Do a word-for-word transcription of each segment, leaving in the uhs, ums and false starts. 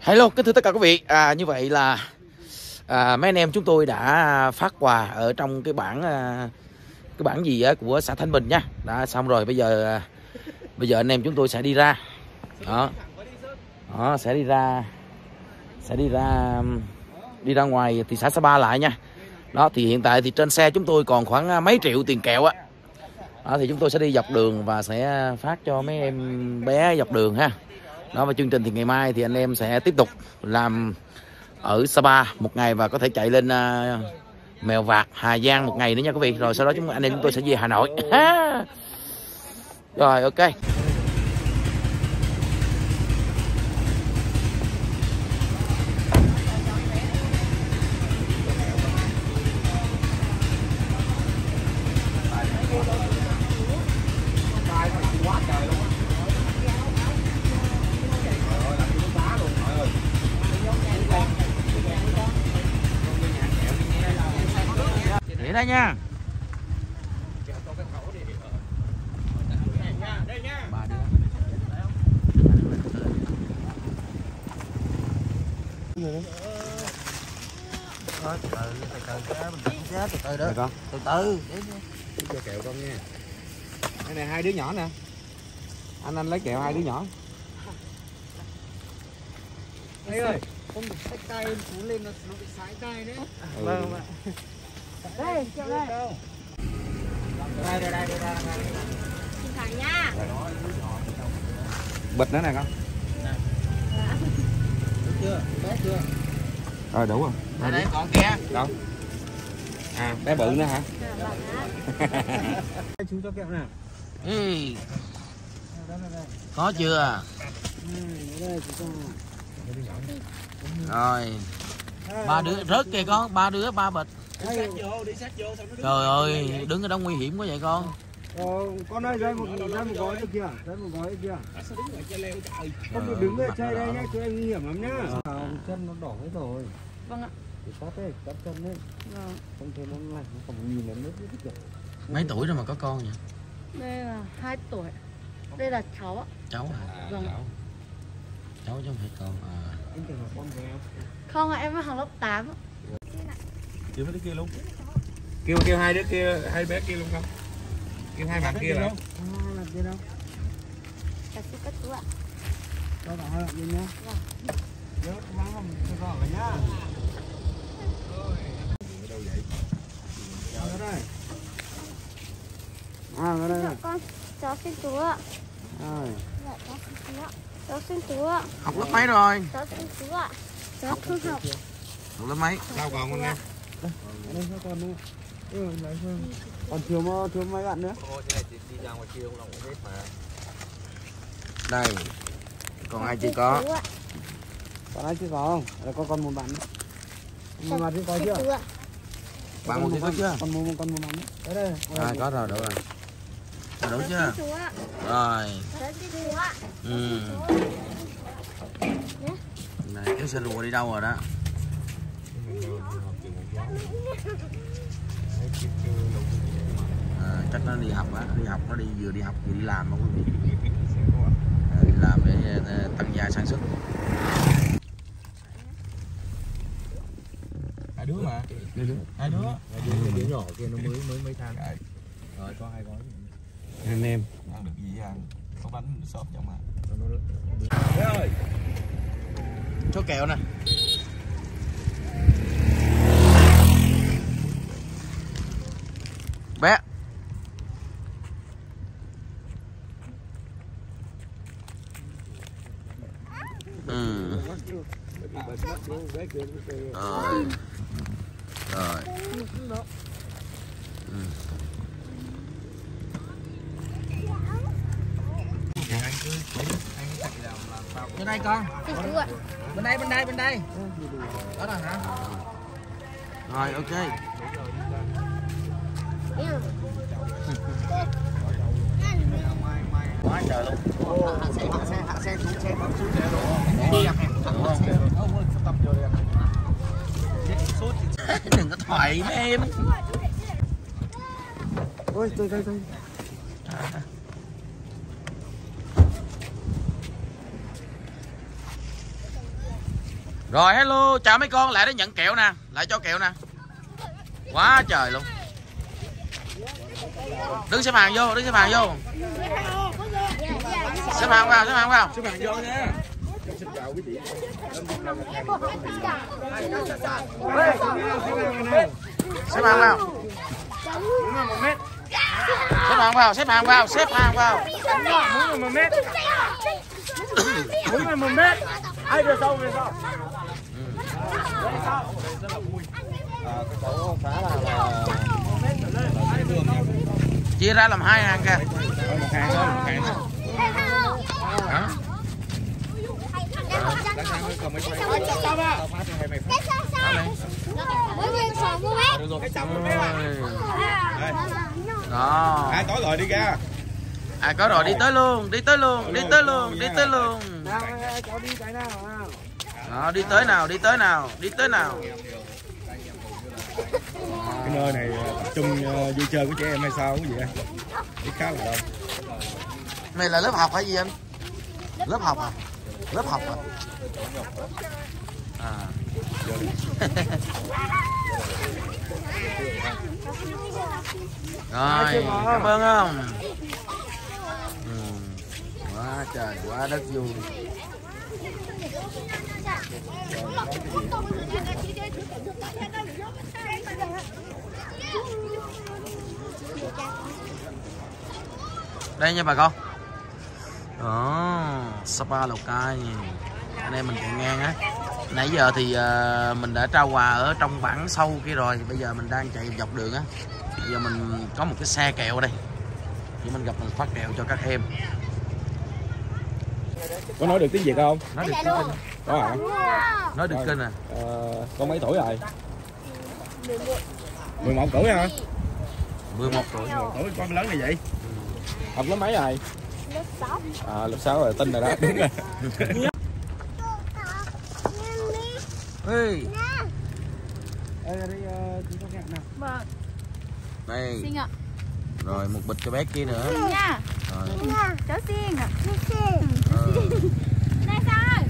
Hello, kính thưa tất cả quý vị. À, như vậy là à, mấy anh em chúng tôi đã phát quà ở trong cái bản à, cái bản gì á của xã Thanh Bình nha. Đã xong rồi, bây giờ à, bây giờ anh em chúng tôi sẽ đi ra. Đó. Đó, sẽ đi ra sẽ đi ra đi ra ngoài thị xã Sapa lại nha. Đó thì hiện tại thì trên xe chúng tôi còn khoảng mấy triệu tiền kẹo á. Đó thì chúng tôi sẽ đi dọc đường và sẽ phát cho mấy em bé dọc đường ha. Đó, và chương trình thì ngày mai thì anh em sẽ tiếp tục làm ở Sapa một ngày và có thể chạy lên uh, Mèo Vạc, Hà Giang một ngày nữa nha quý vị. Rồi sau đó chúng anh em chúng tôi sẽ về Hà Nội. Rồi ok. Đây nha. Từ từ để cho kẹo con nha. Cái này hai đứa nhỏ nè. Anh anh lấy kẹo hai đứa nhỏ. Đây ơi, không được xách tay em xuống lên nó bị sái tay đấy. Vâng ạ. Đây, đây, đây, đây, đây, đây, đây. Thẳng nha. Bịch nữa này con. Được chưa? Bé chưa? Ờ, đủ rồi. Đây, đây, còn kia. Đâu? À, bé bự nữa hả? Chú cho kẹo nè. Ê. Có chưa? Rồi. Ba đứa rớt kìa con, ba đứa ba bịch. Đi sát vô, đi sát vô, xong nó đứng. Trời ơi, đứng ở đó nguy hiểm quá vậy con. Ờ, con ơi, đây một đây một gói kia, đây một gói kia. Sao đứng ở trên leo trời. Không được đứng ở trên đây nhá, cho em nguy hiểm lắm nhá. Chân nó đỏ hết rồi. Vâng ạ. Thì cắt đấy, cắt chân đấy. Vâng. Không thấy nó lạnh, nó còn nhìn nó nước hết kìa. Mấy tuổi rồi mà có con vậy? Đây là hai tuổi. Đây là cháu ạ. Cháu hả? Vâng. Cháu chứ không phải con à. Anh tưởng là con của em. Không ạ, em mới học lớp tám. Kêu mấy đứa kia luôn. Kêu kêu hai đứa kia, hai bé kia luôn không? Kêu hai bạn kia lại. Không làm gì đâu. Cắt chú cắt chú ạ. Cho bạn ơi, nhìn nhá. Nhớ mang không cho rồi nhá. Rồi. Ở đâu vậy? Chào nó đây. À, nó đây. Con cháu xin chú ạ. Rồi. Dạ cháu xin chú ạ. Cháu xin chú ạ. Học lớp mấy rồi? Cháu xin chú ạ. Cháu không học. Học lớp mấy? Sao còn con nè. Đây, đây cho con luôn. Ừ, lấy hơn. Còn thiếu mà, thiếu mấy bạn nữa. Ô, thế này thì đi ra ngoài kia không cũng hết mà. Đây. Còn ai chưa có? Còn ai chưa có không? Là con còn một bạn nữa. Còn bạn chưa có chưa? Bạn một có chưa? Còn một con một bạn nữa. Đấy đây. À có rồi, đủ rồi. Đủ chưa? Rồi. Ừ. Này, cái xe lùa đi đâu rồi đó? À, chắc nó đi học á, đi học nó đi vừa đi học vừa đi làm không quý vị. À, đi làm để uh, tăng gia sản xuất. Hai đứa mà, hai đứa, hai đứa, hai đứa, hai đứa nhỏ kia nó mới mới mấy tháng. Rồi có hai gói. Anh em. Ăn được gì ăn? Có bánh xốp trong mà. Đấy ơi. Cho kẹo nè. Bé ừ. Rồi. Rồi. Ừ. Bên đây con. Bên đây, bên đây, bên đây. Đó rồi hả? Rồi, ok. Quá trời luôn. Hạ xe, hạ xe, hạ xe, xuống xe, xuống xe luôn. Đừng có thoại em. Ôi, tôi đây, tôi. Rồi hello, chào mấy con, lại để nhận kẹo nè, lại cho kẹo nè. Quá trời luôn. Đứng xếp hàng vô, đứng xếp hàng vô. Xếp hàng vào, xếp hàng vào. Xếp hàng vô nha. Xin chào quý vị. Xếp hàng vào. Xếp hàng vào, xếp hàng vào, xếp hàng vào. Muốn một mét. Muốn một mét. Ai về sau, về sau. Rất là vui. Cái chỗ khá là chia ra làm hai hàng kìa. Một hàng thôi, một hàng thôi. Hả? Đó. Ai có rồi đi ra. Ai có rồi đi tới luôn, đi tới luôn, đi tới luôn, đi tới luôn. Đó, đi tới nào, đi tới nào, đi tới nào. Cái nơi này tập trung vui chơi của trẻ em hay sao quý vị? Biết khá là đông. Này là lớp học hay gì anh? Lớp học à? Lớp học à? À. Rồi, cảm ơn không? Ừ. Quá trời, quá đất vui. Đây nha bà con. Đó, Sapa Lào Cai. Anh em mình cùng ngang á. Nãy giờ thì uh, mình đã trao quà ở trong bản sâu kia rồi. Bây giờ mình đang chạy dọc đường á. Bây giờ mình có một cái xe kẹo ở đây. Thì mình gặp mình phát kẹo cho các em. Có nói được tiếng Việt không? Nói được tiếng Kinh. Có hả? Nói được Kinh à? Ờ, con mấy tuổi rồi? mười một tuổi hả? mười một tuổi. mười một tuổi con lớn này vậy? Học lớp mấy rồi? Lớp sáu. À, lớp sáu rồi, tin rồi đó. Đúng rồi. Ê. Ê, đây chị có kẹo nào. Đây. Xin ạ. Rồi một bịch cho bé kia nữa. Nha. Rồi. Cháu xin ạ. Này sao?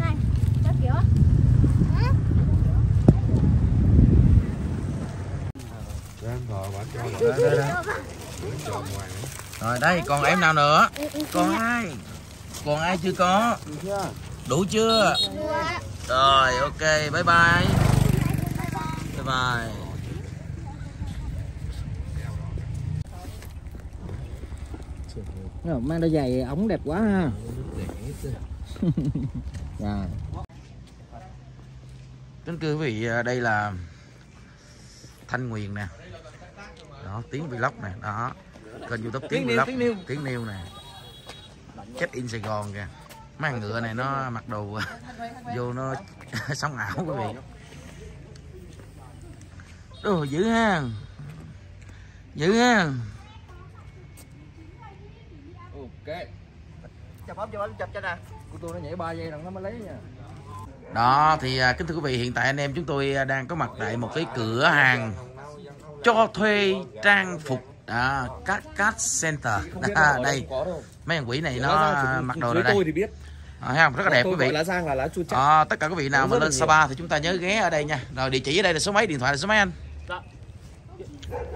Này, cháu kiểu á. Rồi đây còn em nào nữa? Còn ai? Còn ai chưa có? Đủ chưa? Rồi ok, bye bye. Bye bye. Rồi, mang đôi giày ống đẹp quá ha. Rồi. Kính thưa quý vị, đây là Thanh Nguyên nè. Đó, Tiến Vlog nè, đó. Kênh YouTube Tiến Vlog, Tiến Niu nè. Check in Sài Gòn kìa. Mấy thằng ngựa này nó mặc đồ vô nó sống ảo quý vị. Đồ dữ ha. Dữ ha. Ok. Chụp ốp cho anh chụp cho nè. Của tôi nó nhảy ba giây đằng nó mới lấy nha. Đó thì kính thưa quý vị, hiện tại anh em chúng tôi đang có mặt tại một cái cửa hàng cho thuê trang phục à, Cát Cát Center. À, đây mấy thằng quỷ này nó mặc đồ rồi đây. À, thấy không? Rất là đẹp quý vị. À, tất cả quý vị nào mà lên Sapa thì chúng ta nhớ ghé ở đây nha. Rồi địa chỉ ở đây là số mấy, điện thoại là số mấy anh?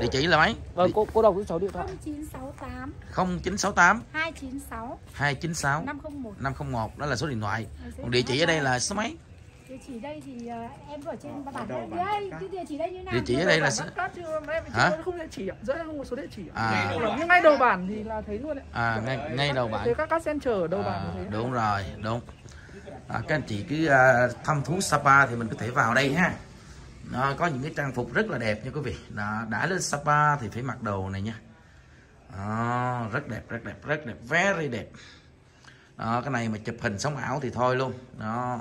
Địa chỉ là mấy? Vâng, cô cô đọc cái số điện thoại. không chín sáu tám hai chín sáu hai chín sáu năm không một năm không một, đó là số điện thoại. Còn địa chỉ ở đây là số mấy? Địa chỉ đây thì em ở trên bản đây. Cái địa chỉ đây như nào? Địa chỉ ở đây là hả? Không địa chỉ ạ, rơi không một số địa chỉ ạ. Nhưng ngay đầu bản thì là thấy luôn ạ. À, ngay ngay đầu bản. Thì các Cát Center ở đầu bản thấy. Đúng rồi, đúng. Các anh chị cứ thăm thú Sapa thì mình có thể vào đây ha. Nó có những cái trang phục rất là đẹp nha quý vị. Đó, đã lên Sapa thì phải mặc đồ này nha. Đó, rất đẹp, rất đẹp, rất đẹp, very đẹp. Đó, cái này mà chụp hình sống ảo thì thôi luôn. Đó.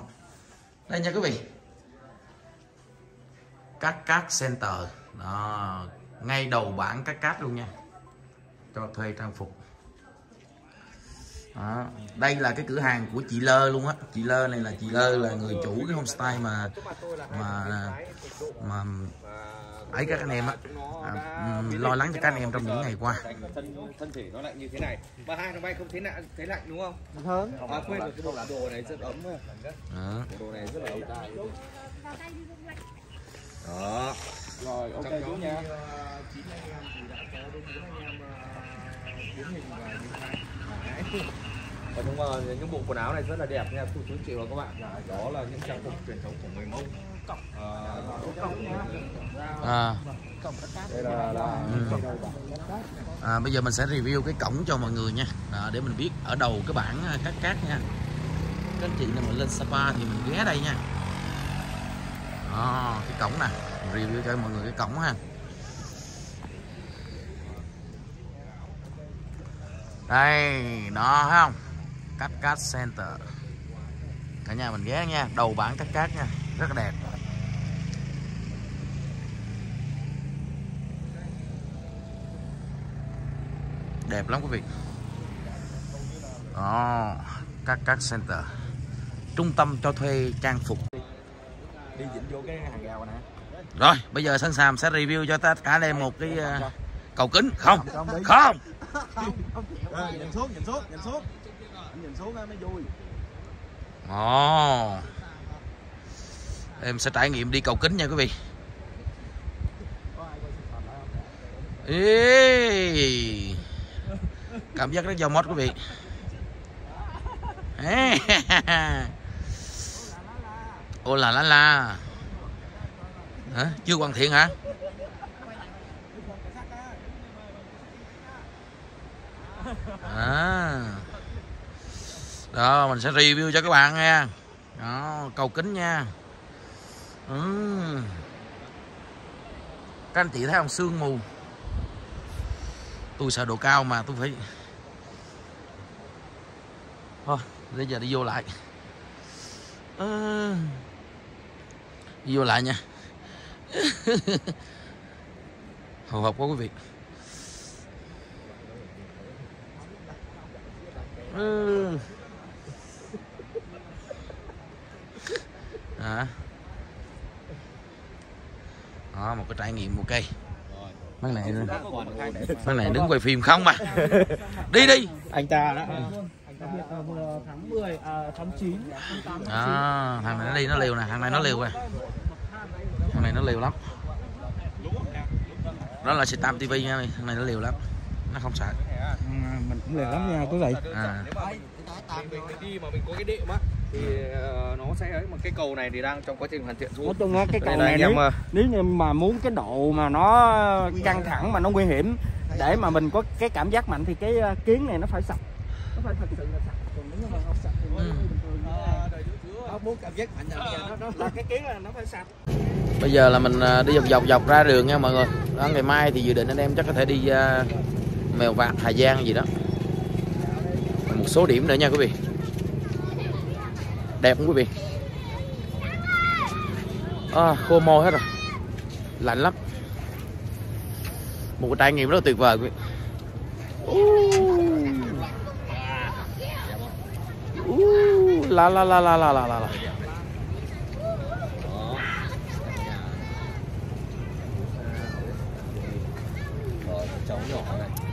Đây nha quý vị. Cát Cát Center. Đó, ngay đầu bảng Cát Cát luôn nha. Cho thuê trang phục. Đó, đây là cái cửa hàng của chị Lơ luôn á. Chị Lơ này là chị Lơ là người chủ cái homestay mà mà mà ấy các anh em á, à, lo lắng cho các anh em trong những ngày qua. Thân, thân thể nó lạnh như thế này mà hai nó bay không thấy lạnh, thấy lạnh đúng không? Hơn. À, quên rồi, cái bộ đồ này rất ấm rồi. Đó. Bộ đồ này rất là ấm. Đó. Rồi, ok chú nha. chín anh em thì đã có đến bốn anh em biến hình và như thế này. Đấy. Và đúng rồi, những bộ quần áo này rất là đẹp nha, cô chú chị và các bạn. Đó là những trang phục truyền thống của người Mông. À. À, bây giờ mình sẽ review cái cổng cho mọi người nha, à, để mình biết ở đầu cái bảng Cát Cát nha. Các anh chị nào mình lên Sapa thì mình ghé đây nha. À, cái cổng nè, review cho mọi người cái cổng ha. Đây, đó thấy không? Cát Cát Center. Cả nhà mình ghé nha, đầu bảng Cát Cát nha, rất là đẹp. Đẹp lắm quý vị. Đó, Cát Cát Center. Trung tâm cho thuê trang phục. Đi dịnh vô cái hàng rào nè. Rồi, bây giờ Sơn Xàm sẽ review cho tất cả đây một cái cầu kính. Không, không. Nhìn xuống, nhìn xuống, nhìn xuống. Nhìn xuống mới vui. Ồ. Em sẽ trải nghiệm đi cầu kính nha quý vị. Ê. Cảm giác rất giàu mót quý vị. Ô là la la. Hả? Chưa hoàn thiện hả? À. Đó, mình sẽ review cho các bạn nha. Đó, cầu kính nha. Uhm. Các anh chị thấy không, sương mù. Tôi sợ độ cao mà tôi phải. Thôi, bây giờ đi vô lại. À. Đi vô lại nha. Hồi hộp quá quý vị. Ừ. À. Đó, một cái trải nghiệm một cây. Bác này, bác này đứng quay phim không mà. Đi đi. Anh ta đó. tháng mười, à, tháng chín. À, thằng này nó đi nó liều nè, thằng này nó liều rồi. Thằng này nó liều lắm. Đó là Sơn Xàm ti vi nha, thằng này nó liều lắm. Nó không sợ. Mình cũng liều lắm nha, cứ vậy. À. Mình đi mà mình có cái đệm á thì nó sẽ ấy, mà cái cầu này thì đang trong quá trình hoàn thiện xuống. Tôi nói cái cầu này nếu, mà... nếu như mà muốn cái độ mà nó căng thẳng mà nó nguy hiểm để mà mình có cái cảm giác mạnh thì cái kiến này nó phải sập. Nó phải thật sự là sập. Còn nếu mà không sập thì nó bình thường. Nó muốn cảm giác mạnh là nó là cái kiến là nó phải sập. Bây giờ là mình đi dọc dọc dọc ra đường nha mọi người. Đó, ngày mai thì dự định anh em chắc có thể đi uh, Mèo Vạc, Hà Giang gì đó. Một số điểm nữa nha quý vị. Đẹp không quý vị? À, khô môi hết rồi. Lạnh lắm. Một cái trải nghiệm rất là tuyệt vời quý vị. Uh, la la la la la la la.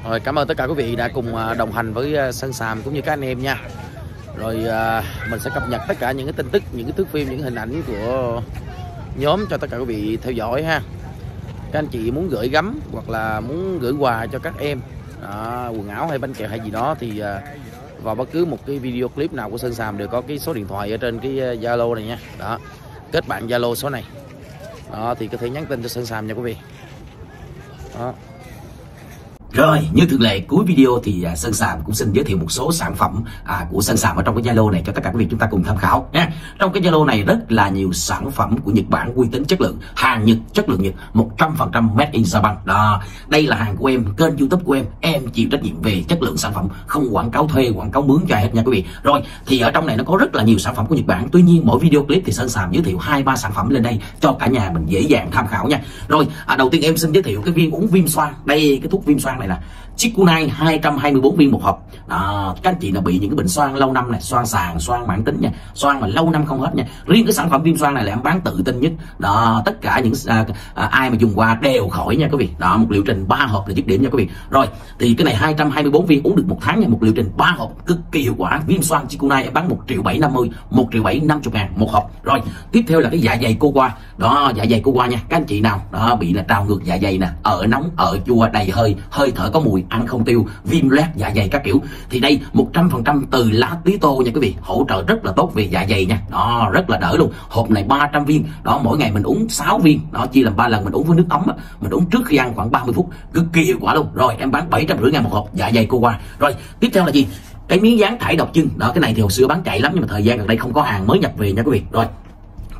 Rồi, cảm ơn tất cả quý vị đã cùng đồng hành với Sơn Xàm cũng như các anh em nha. Rồi mình sẽ cập nhật tất cả những cái tin tức, những cái thước phim, những hình ảnh của nhóm cho tất cả quý vị theo dõi ha. Các anh chị muốn gửi gắm hoặc là muốn gửi quà cho các em à, quần áo hay bánh kẹo hay gì đó thì vào bất cứ một cái video clip nào của Sơn Xàm đều có cái số điện thoại ở trên cái Zalo này nha. Đó, kết bạn Zalo số này. Đó, thì có thể nhắn tin cho Sơn Xàm nha quý vị. Đó. Rồi, như thường lệ cuối video thì Sơn Xàm cũng xin giới thiệu một số sản phẩm à, của Sơn Xàm ở trong cái Zalo này cho tất cả quý vị chúng ta cùng tham khảo nha. Trong cái Zalo này rất là nhiều sản phẩm của Nhật Bản uy tín chất lượng, hàng Nhật chất lượng Nhật, một trăm phần trăm made in Japan. Đó, đây là hàng của em, kênh YouTube của em, em chịu trách nhiệm về chất lượng sản phẩm, không quảng cáo thuê, quảng cáo mướn cho hết nha quý vị. Rồi, thì ở trong này nó có rất là nhiều sản phẩm của Nhật Bản, tuy nhiên mỗi video clip thì Sơn Xàm giới thiệu hai ba sản phẩm lên đây cho cả nhà mình dễ dàng tham khảo nha. Rồi, à, đầu tiên em xin giới thiệu cái viên uống viêm xoang. Đây cái thuốc viêm xoang này là Chikunai hai trăm hai mươi bốn viên một hộp. Đó, các anh chị là bị những cái bệnh xoang lâu năm này, xoang sàn, xoang mãn tính nha, xoang mà lâu năm không hết nha. Riêng cái sản phẩm viêm xoang này là em bán tự tin nhất. Đó, tất cả những à, à, ai mà dùng qua đều khỏi nha quý vị. Đó, một liệu trình ba hộp là dứt điểm nha quý vị. Rồi, thì cái này hai trăm hai mươi bốn viên uống được một tháng nha, một liệu trình ba hộp cực kỳ hiệu quả. Viêm xoang Chikunai em bán một triệu bảy trăm năm mươi, một triệu bảy trăm năm mươi ngàn một hộp. Rồi, tiếp theo là cái dạ dày cô qua. Đó, dạ dày cô qua nha. Các anh chị nào đó bị là trào ngược dạ dày nè, ở nóng, ở chua, đầy hơi, hơi thở có mùi, ăn không tiêu, viêm loét dạ dày các kiểu, thì đây một trăm phần trăm từ lá tía tô nha quý vị, hỗ trợ rất là tốt về dạ dày nha. Đó, rất là đỡ luôn. Hộp này ba trăm viên. Đó, mỗi ngày mình uống sáu viên. Đó, chia làm ba lần, mình uống với nước ấm, mình uống trước khi ăn khoảng ba mươi phút, cực kỳ hiệu quả luôn. Rồi, em bán bảy trăm rưỡi ngàn một hộp dạ dày cô qua. Rồi, tiếp theo là gì? Cái miếng dán thải độc chân. Đó, cái này thì hồi xưa bán chạy lắm nhưng mà thời gian gần đây không có hàng mới nhập về nha quý vị. Rồi,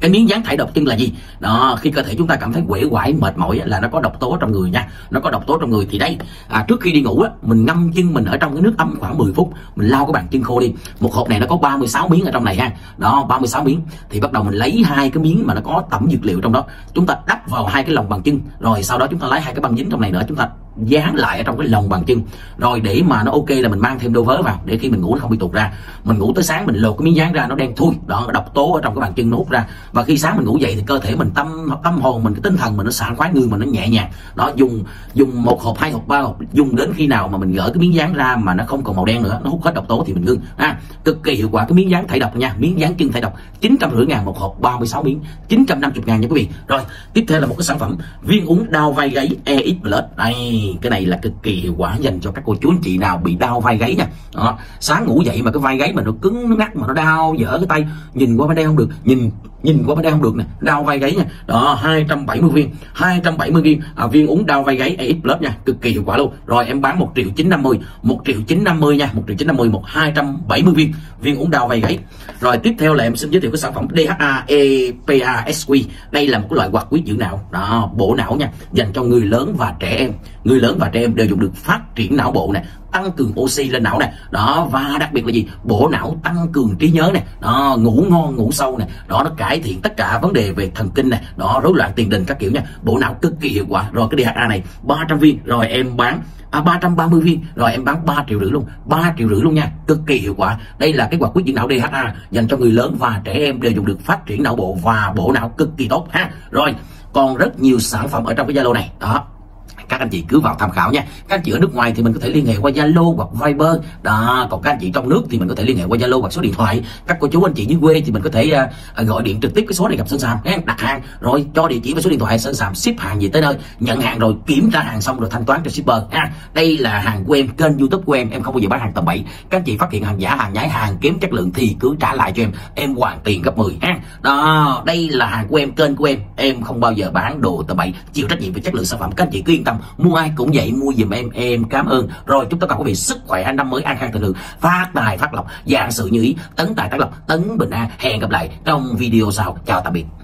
cái miếng dán thải độc chân là gì? Đó, khi cơ thể chúng ta cảm thấy uể oải, mệt mỏi là nó có độc tố trong người nha. Nó có độc tố trong người thì đây, à, trước khi đi ngủ á, mình ngâm chân mình ở trong cái nước ấm khoảng mười phút, mình lau cái bàn chân khô đi. Một hộp này nó có ba mươi sáu miếng ở trong này ha. Đó, ba mươi sáu miếng. Thì bắt đầu mình lấy hai cái miếng mà nó có tẩm dược liệu trong đó, chúng ta đắp vào hai cái lòng bàn chân, rồi sau đó chúng ta lấy hai cái băng dính trong này nữa, chúng ta dán lại ở trong cái lòng bàn chân. Rồi để mà nó ok là mình mang thêm đôi vớ vào để khi mình ngủ nó không bị tuột ra. Mình ngủ tới sáng mình lột cái miếng dán ra nó đen thui. Đó, độc tố ở trong cái bàn chân nó hút ra. Và khi sáng mình ngủ dậy thì cơ thể mình, tâm tâm hồn mình, cái tinh thần mình nó sảng khoái, người mình nó nhẹ nhàng. Đó, dùng dùng một hộp, hai hộp, ba hộp, dùng đến khi nào mà mình gỡ cái miếng dán ra mà nó không còn màu đen nữa, nó hút hết độc tố thì mình ngưng. À, cực kỳ hiệu quả cái miếng dán thải độc nha, miếng dán chân thải độc chín trăm rưỡi ngàn một hộp, ba mươi sáu miếng, chín trăm năm mươi ngàn nha quý vị. Rồi, tiếp theo là một cái sản phẩm viên uống đau vai gáy e ích Plus. Đây, cái này là cực kỳ hiệu quả dành cho các cô chú anh chị nào bị đau vai gáy nha. Đó, sáng ngủ dậy mà cái vai gáy mà nó cứng, nó ngắt mà nó đau dở cái tay, nhìn qua bên đây không được, nhìn nhìn qua bên đây không được nè, đau vai gáy nha. Đó, hai trăm bảy mươi viên, hai trăm bảy mươi viên, à, viên uống đau vai gáy e ích Plus nha, cực kỳ hiệu quả luôn. Rồi em bán một triệu chín trăm năm mươi, một triệu chín trăm năm mươi nha, một triệu chín trăm năm mươi một hai trăm bảy mươi viên, viên uống đau vai gáy. Rồi tiếp theo là em xin giới thiệu cái sản phẩm đê hát a e pê a ét quy. Đây là một cái loại hoạt huyết dưỡng não, đó, bổ não nha, dành cho người lớn và trẻ em. Người lớn và trẻ em đều dùng được, phát triển não bộ nè, tăng cường oxy lên não này. Đó, và đặc biệt là gì? Bổ não, tăng cường trí nhớ này. Đó, ngủ ngon, ngủ sâu này. Đó, nó cải thiện tất cả vấn đề về thần kinh này. Đó, rối loạn tiền đình các kiểu nha. Bộ não cực kỳ hiệu quả. Rồi cái đê hát a này ba trăm viên rồi em bán à, ba trăm ba mươi viên rồi em bán ba triệu rưỡi luôn, ba triệu rưỡi luôn nha, cực kỳ hiệu quả. Đây là cái hoạt huyết dưỡng não đê hát a dành cho người lớn và trẻ em đều dùng được, phát triển não bộ và bộ não cực kỳ tốt ha. Rồi, còn rất nhiều sản phẩm ở trong cái Zalo này. Đó, các anh chị cứ vào tham khảo nha. Các anh chị ở nước ngoài thì mình có thể liên hệ qua Zalo hoặc Viber. Đó, còn các anh chị trong nước thì mình có thể liên hệ qua Zalo hoặc số điện thoại. Các cô chú anh chị dưới quê thì mình có thể uh, gọi điện trực tiếp cái số này gặp Sơn Xàm, đặt hàng rồi cho địa chỉ và số điện thoại, Sơn Xàm ship hàng gì tới nơi, nhận hàng rồi kiểm tra hàng xong rồi thanh toán cho shipper ha. Đây là hàng của em, kênh YouTube của em, em không bao giờ bán hàng tầm bậy. Các anh chị phát hiện hàng giả, hàng nhái, hàng kém chất lượng thì cứ trả lại cho em, em hoàn tiền gấp mười ha. Đó, đây là hàng của em, kênh của em, em không bao giờ bán đồ tầm bậy, chịu trách nhiệm về chất lượng sản phẩm, các anh chị cứ yên tâm. Mua ai cũng vậy, mua giùm em, em cảm ơn. Rồi, chúc tất cả quý vị sức khỏe, năm mới an khang thịnh vượng, phát tài phát lộc, vạn sự như ý, tấn tài tấn lộc, tấn bình an. Hẹn gặp lại trong video sau. Chào tạm biệt.